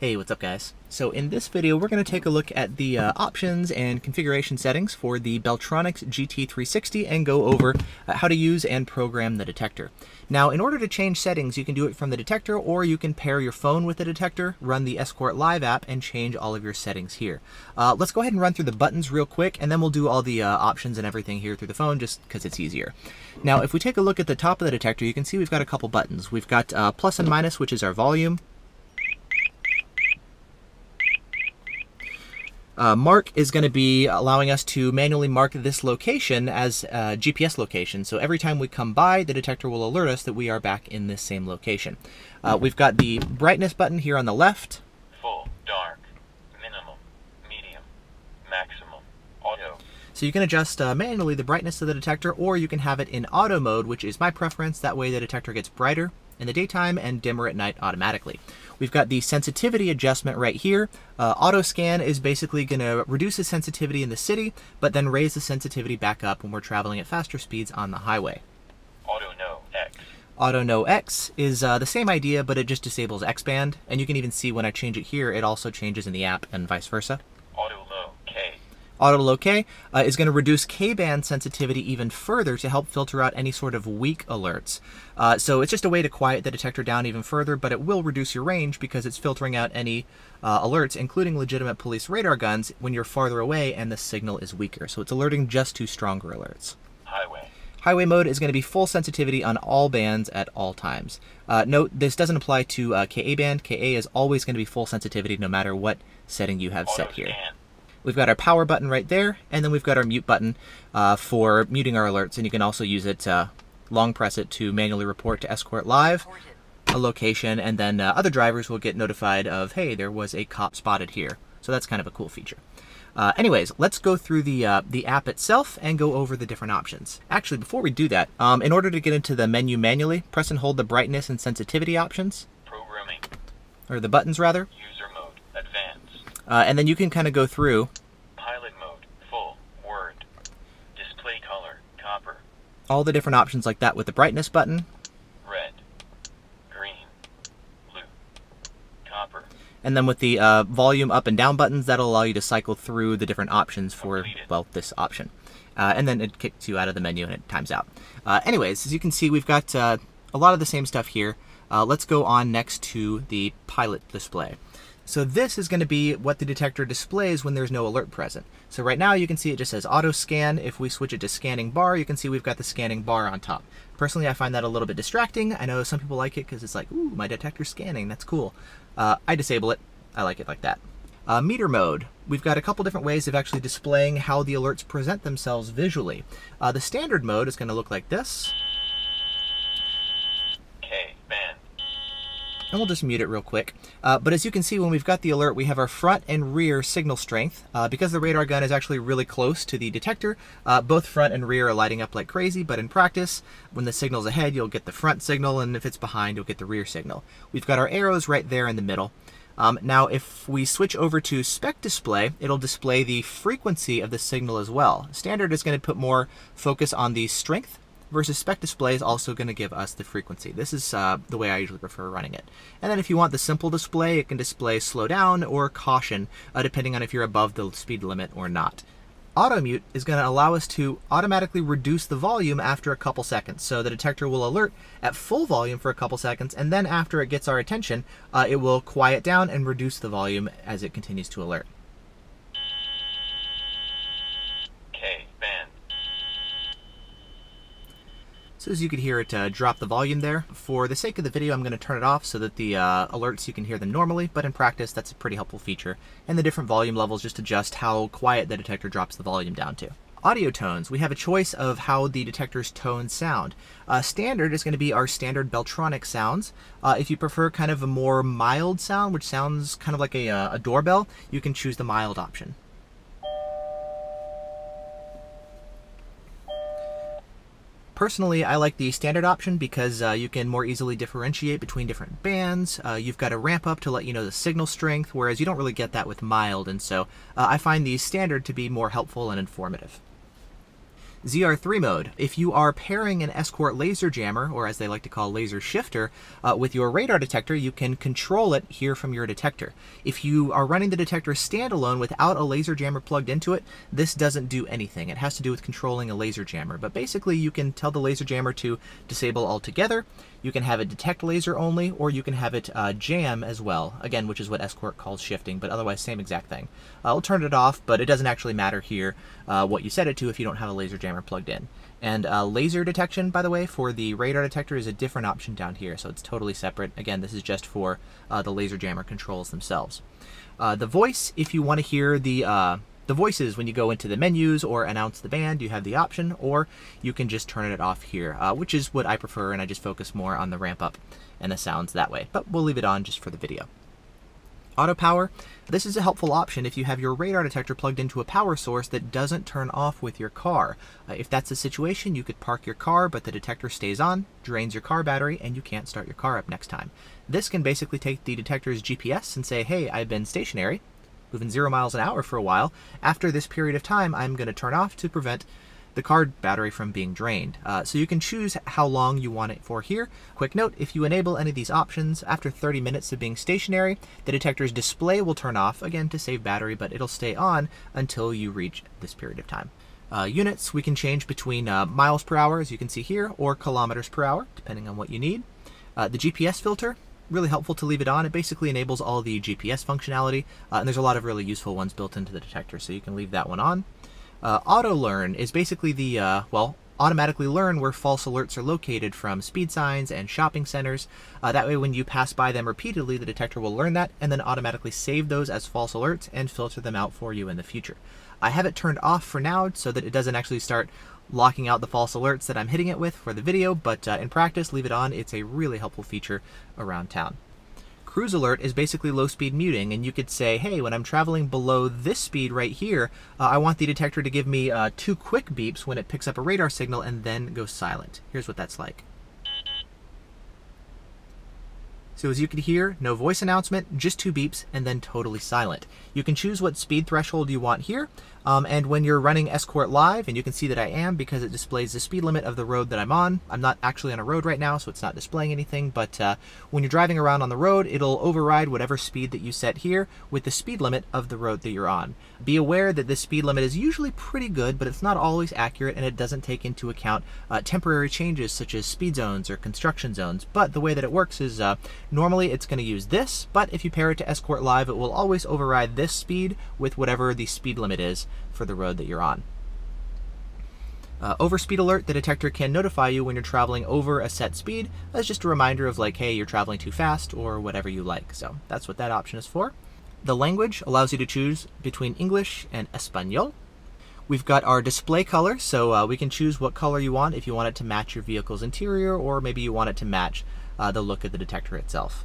Hey, what's up guys? So in this video, we're going to take a look at the options and configuration settings for the Beltronics GT360 and go over how to use and program the detector. Now, in order to change settings, you can do it from the detector, or you can pair your phone with the detector, run the Escort Live app, and change all of your settings here. Let's go ahead and run through the buttons real quick, and then we'll do all the options and everything here through the phone just because it's easier. Now, if we take a look at the top of the detector, you can see we've got a couple buttons. We've got plus and minus, which is our volume. Mark is going to be allowing us to manually mark this location as a GPS location. So every time we come by, the detector will alert us that we are back in this same location. We've got the brightness button here on the left. Full, dark, minimum, medium, maximum, auto. So you can adjust manually the brightness of the detector, or you can have it in auto mode, which is my preference. That way the detector gets brighter in the daytime and dimmer at night automatically. We've got the sensitivity adjustment right here. Auto scan is basically gonna reduce the sensitivity in the city, but then raise the sensitivity back up when we're traveling at faster speeds on the highway. Auto no X. Auto no X is the same idea, but it just disables X-band. And you can even see when I change it here, it also changes in the app and vice versa. Auto LoK. Auto LoK is going to reduce K-band sensitivity even further to help filter out any sort of weak alerts. So it's just a way to quiet the detector down even further, but it will reduce your range because it's filtering out any alerts, including legitimate police radar guns, when you're farther away and the signal is weaker. So it's alerting just to stronger alerts. Highway. Highway mode is going to be full sensitivity on all bands at all times. Note, this doesn't apply to KA band. KA is always going to be full sensitivity no matter what setting you have set here. We've got our power button right there, and then we've got our mute button for muting our alerts, and you can also use it, long press it, to manually report to Escort Live a location, and then other drivers will get notified of, hey, there was a cop spotted here. So that's kind of a cool feature. Anyways, let's go through the app itself and go over the different options. Actually, before we do that, in order to get into the menu manually, press and hold the brightness and sensitivity options. Programming. Or the buttons, rather. User mode, advanced. And then you can kind of go through. Pilot mode, full, word, display color, copper. All the different options like that with the brightness button. Red, green, blue, copper. And then with the volume up and down buttons, that'll allow you to cycle through the different options for, well, this option. And then it kicks you out of the menu and it times out. Anyways, as you can see, we've got a lot of the same stuff here. Let's go on next to the pilot display. So this is going to be what the detector displays when there's no alert present. So right now you can see it just says auto scan. If we switch it to scanning bar, you can see we've got the scanning bar on top. Personally, I find that a little bit distracting. I know some people like it because it's like, ooh, my detector's scanning. That's cool. I disable it. I like it like that. Meter mode. We've got a couple different ways of actually displaying how the alerts present themselves visually. The standard mode is going to look like this. And we'll just mute it real quick. But as you can see, when we've got the alert, we have our front and rear signal strength. Because the radar gun is actually really close to the detector, both front and rear are lighting up like crazy, but in practice, when the signal's ahead, you'll get the front signal, and if it's behind, you'll get the rear signal. We've got our arrows right there in the middle. Now, if we switch over to spec display, it'll display the frequency of the signal as well. Standard is going to put more focus on the strength, versus spec display is also going to give us the frequency. This is the way I usually prefer running it. And then if you want the simple display, it can display slow down or caution, depending on if you're above the speed limit or not. Auto mute is going to allow us to automatically reduce the volume after a couple seconds. So the detector will alert at full volume for a couple seconds, and then after it gets our attention, it will quiet down and reduce the volume as it continues to alert. So as you could hear it drop the volume there. For the sake of the video, I'm going to turn it off so that the alerts, you can hear them normally, but in practice, that's a pretty helpful feature. And the different volume levels just adjust how quiet the detector drops the volume down to. Audio tones. We have a choice of how the detector's tones sound. Standard is going to be our standard Beltronics sounds. If you prefer kind of a more mild sound, which sounds kind of like a doorbell, you can choose the mild option. Personally, I like the standard option because you can more easily differentiate between different bands. You've got a ramp up to let you know the signal strength, whereas you don't really get that with mild, and so I find the standard to be more helpful and informative. ZR3 mode. If you are pairing an Escort laser jammer, or as they like to call laser shifter, with your radar detector, you can control it here from your detector. If you are running the detector standalone without a laser jammer plugged into it, this doesn't do anything. It has to do with controlling a laser jammer, but basically you can tell the laser jammer to disable altogether. You can have it detect laser only, or you can have it jam as well, again, which is what Escort calls shifting, but otherwise same exact thing. I'll turn it off, but it doesn't actually matter here what you set it to if you don't have a laser jammer plugged in. And laser detection, by the way, for the radar detector is a different option down here, so it's totally separate. Again, this is just for the laser jammer controls themselves. The voice, if you want to hear the voices when you go into the menus or announce the band, you have the option, or you can just turn it off here, which is what I prefer, and I just focus more on the ramp up and the sounds that way, but we'll leave it on just for the video. Auto power. This is a helpful option if you have your radar detector plugged into a power source that doesn't turn off with your car. If that's the situation, you could park your car, but the detector stays on, drains your car battery, and you can't start your car up next time. This can basically take the detector's GPS and say, hey, I've been stationary, moving 0 miles an hour for a while. After this period of time, I'm going to turn off to prevent the car battery from being drained. So you can choose how long you want it for here. Quick note, if you enable any of these options, after 30 minutes of being stationary, the detector's display will turn off, again to save battery, but it'll stay on until you reach this period of time. Units, we can change between miles per hour, as you can see here, or kilometers per hour, depending on what you need. The GPS filter, really helpful to leave it on. It basically enables all the GPS functionality, and there's a lot of really useful ones built into the detector, so you can leave that one on. Auto learn is basically the, automatically learn where false alerts are located from speed signs and shopping centers. That way when you pass by them repeatedly, the detector will learn that and then automatically save those as false alerts and filter them out for you in the future. I have it turned off for now so that it doesn't actually start locking out the false alerts that I'm hitting it with for the video, but in practice, leave it on. It's a really helpful feature around town. Cruise alert is basically low speed muting, and you could say, hey, when I'm traveling below this speed right here, I want the detector to give me 2 quick beeps when it picks up a radar signal and then go silent. Here's what that's like. So as you can hear, no voice announcement, just 2 beeps and then totally silent. You can choose what speed threshold you want here. And when you're running Escort Live, and you can see that I am because it displays the speed limit of the road that I'm on. I'm not actually on a road right now, so it's not displaying anything, but when you're driving around on the road, it'll override whatever speed that you set here with the speed limit of the road that you're on. Be aware that this speed limit is usually pretty good, but it's not always accurate, and it doesn't take into account temporary changes such as speed zones or construction zones. But the way that it works is normally it's going to use this, but if you pair it to Escort Live, it will always override this speed with whatever the speed limit is for the road that you're on. Overspeed alert, the detector can notify you when you're traveling over a set speed. That's just a reminder of like, hey, you're traveling too fast or whatever you like. So that's what that option is for. The language allows you to choose between English and Español. We've got our display color, so we can choose what color you want if you want it to match your vehicle's interior, or maybe you want it to match the look of the detector itself.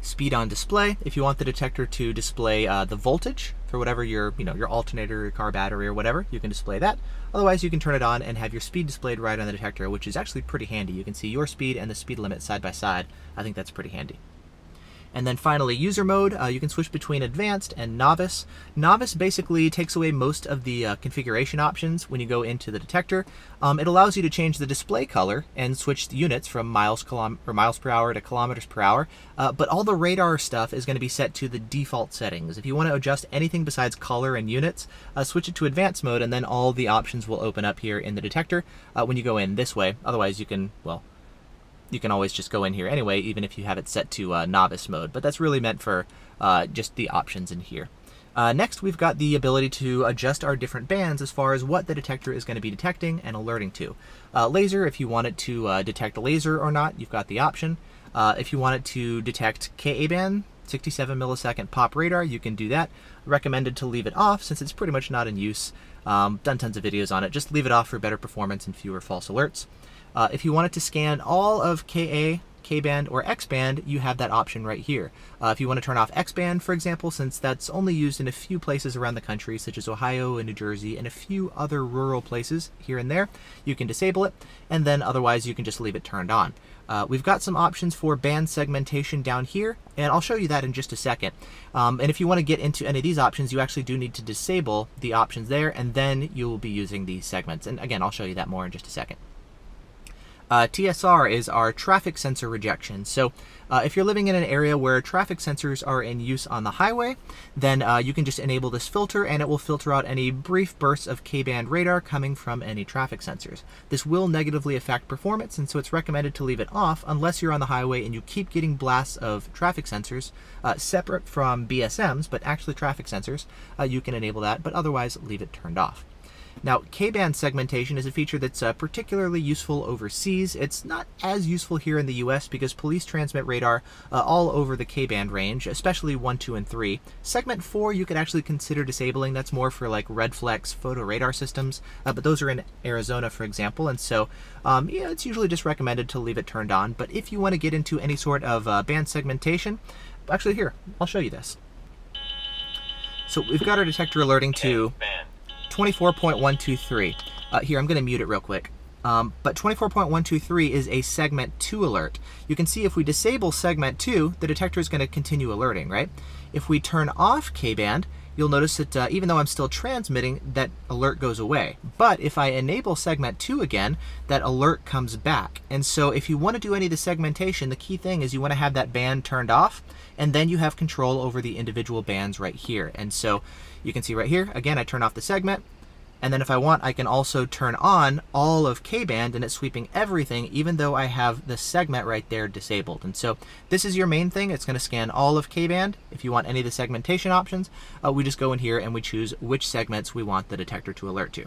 Speed on display, if you want the detector to display the voltage for whatever your, your alternator, your car battery or whatever, you can display that. Otherwise you can turn it on and have your speed displayed right on the detector, which is actually pretty handy. You can see your speed and the speed limit side by side. I think that's pretty handy. And then finally, user mode. You can switch between advanced and novice. Novice basically takes away most of the configuration options when you go into the detector. It allows you to change the display color and switch the units from miles per hour to kilometers per hour. But all the radar stuff is going to be set to the default settings. If you want to adjust anything besides color and units, switch it to advanced mode, and then all the options will open up here in the detector when you go in this way. Otherwise, you can, you can always just go in here anyway, even if you have it set to novice mode, but that's really meant for just the options in here. Next, we've got the ability to adjust our different bands as far as what the detector is going to be detecting and alerting to. Laser, if you want it to detect a laser or not, you've got the option. If you want it to detect KA band, 67 millisecond pop radar, you can do that. Recommended to leave it off since it's pretty much not in use. Done tons of videos on it. Just leave it off for better performance and fewer false alerts. If you wanted to scan all of KA, K-band, or X-band, you have that option right here. If you want to turn off X-band, for example, since that's only used in a few places around the country, such as Ohio and New Jersey and a few other rural places here and there, you can disable it, and then otherwise you can just leave it turned on. We've got some options for band segmentation down here, and I'll show you that in just a second. And if you want to get into any of these options, you actually do need to disable the options there, and then you will be using these segments. And again, I'll show you that more in just a second. TSR is our traffic sensor rejection. So if you're living in an area where traffic sensors are in use on the highway, then you can just enable this filter and it will filter out any brief bursts of K-band radar coming from any traffic sensors. This will negatively affect performance, and so it's recommended to leave it off unless you're on the highway and you keep getting blasts of traffic sensors separate from BSMs, but actually traffic sensors. You can enable that, but otherwise leave it turned off. Now, K-band segmentation is a feature that's particularly useful overseas. It's not as useful here in the US because police transmit radar all over the K-band range, especially 1, 2, and 3. Segment 4 you could actually consider disabling. That's more for like Redflex photo radar systems, but those are in Arizona, for example, and so yeah, it's usually just recommended to leave it turned on. But if you want to get into any sort of band segmentation, actually here, I'll show you this. So we've got our detector alerting to 24.123. Here, I'm going to mute it real quick. But 24.123 is a segment 2 alert. You can see if we disable segment 2, the detector is going to continue alerting, right? If we turn off K-band, you'll notice that even though I'm still transmitting, that alert goes away. But if I enable segment 2 again, that alert comes back. And so if you want to do any of the segmentation, the key thing is you want to have that band turned off, and then you have control over the individual bands right here. And so you can see right here, again, I turn off the segment, and then if I want, I can also turn on all of K-band, and it's sweeping everything, even though I have the segment right there disabled. And so this is your main thing. It's going to scan all of K-band. If you want any of the segmentation options, we just go in here and we choose which segments we want the detector to alert to.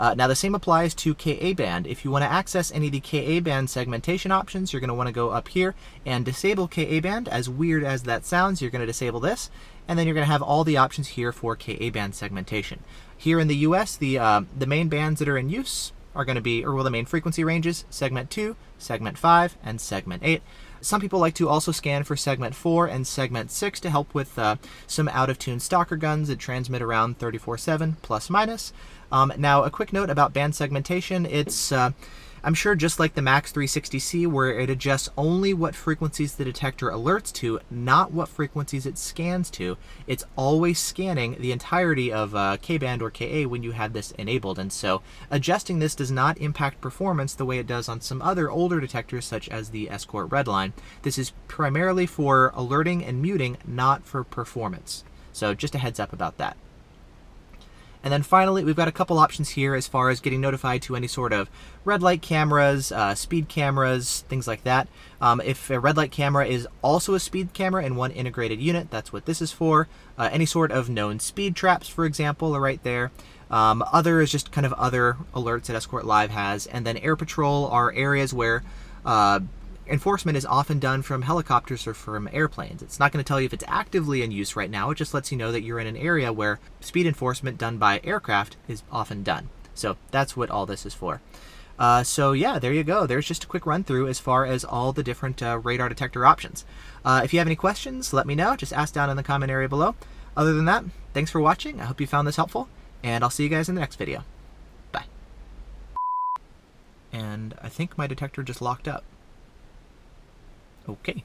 Now the same applies to KA band. If you want to access any of the KA band segmentation options, you're going to want to go up here and disable KA band. As weird as that sounds, you're going to disable this, and then you're going to have all the options here for KA band segmentation. Here in the US, the main bands that are in use are going to be, or well, the main frequency ranges, segment 2, segment 5, and segment 8. Some people like to also scan for segment 4 and segment 6 to help with some out-of-tune stalker guns that transmit around 34.7 plus minus. Now, a quick note about band segmentation. It's, I'm sure just like the Max 360C, where it adjusts only what frequencies the detector alerts to, not what frequencies it scans to. It's always scanning the entirety of K-band or KA when you have this enabled. And so adjusting this does not impact performance the way it does on some other older detectors, such as the Escort Redline. This is primarily for alerting and muting, not for performance. So just a heads up about that. And then finally, we've got a couple options here as far as getting notified to any sort of red light cameras, speed cameras, things like that. If a red light camera is also a speed camera in one integrated unit, that's what this is for. Any sort of known speed traps, for example, are right there. Other is just kind of other alerts that Escort Live has. And then air patrol are areas where enforcement is often done from helicopters or from airplanes. It's not going to tell you if it's actively in use right now. It just lets you know that you're in an area where speed enforcement done by aircraft is often done. So that's what all this is for. So yeah, there you go. There's just a quick run through as far as all the different radar detector options. If you have any questions, let me know. Just ask down in the comment area below. Other than that, thanks for watching. I hope you found this helpful, and I'll see you guys in the next video. Bye. And I think my detector just locked up. Okay.